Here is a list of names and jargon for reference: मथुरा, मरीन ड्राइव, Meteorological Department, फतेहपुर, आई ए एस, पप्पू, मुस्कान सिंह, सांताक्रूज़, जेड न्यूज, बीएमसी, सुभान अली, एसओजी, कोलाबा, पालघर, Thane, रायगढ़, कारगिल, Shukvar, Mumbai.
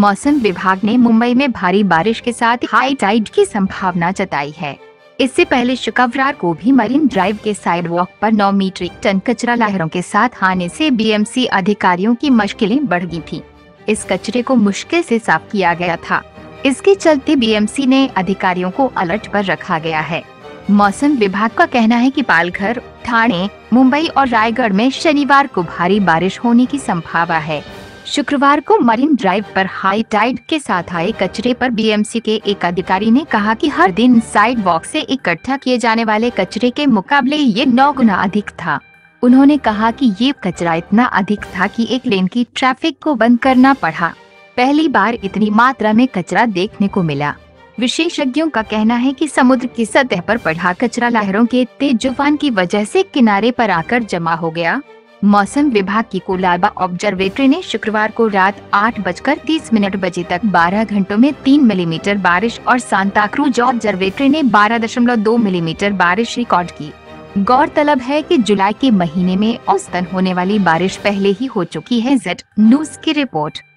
मौसम विभाग ने मुंबई में भारी बारिश के साथ हाई टाइड की संभावना जताई है। इससे पहले शुक्रवार को भी मरीन ड्राइव के साइडवॉक पर 9 मीट्रिक टन कचरा लहरों के साथ आने से बीएमसी अधिकारियों की मुश्किलें बढ़ गई थी। इस कचरे को मुश्किल से साफ किया गया था। इसके चलते बीएमसी ने अधिकारियों को अलर्ट पर रखा गया है। मौसम विभाग का कहना है कि पालघर, ठाणे, मुंबई और रायगढ़ में शनिवार को भारी बारिश होने की संभावना है। शुक्रवार को मरीन ड्राइव पर हाई टाइड के साथ आए कचरे पर बीएमसी के एक अधिकारी ने कहा कि हर दिन साइडवॉक से इकट्ठा किए जाने वाले कचरे के मुकाबले ये 9 गुना अधिक था। उन्होंने कहा कि ये कचरा इतना अधिक था कि एक लेन की ट्रैफिक को बंद करना पड़ा। पहली बार इतनी मात्रा में कचरा देखने को मिला। विशेषज्ञों का कहना है कि समुद्र की सतह पर पड़ा कचरा लहरों के तेज जुफान की वजह से किनारे पर आकर जमा हो गया। मौसम विभाग की कोलाबा ऑब्जर्वेटरी ने शुक्रवार को रात 8:30 बजे तक 12 घंटों में 3 मिलीमीटर बारिश और सांताक्रूज़ ऑब्जर्वेटरी ने 12.2 मिलीमीटर बारिश रिकॉर्ड की। गौरतलब है कि जुलाई के महीने में औसतन होने वाली बारिश पहले ही हो चुकी है। जेड न्यूज की रिपोर्ट।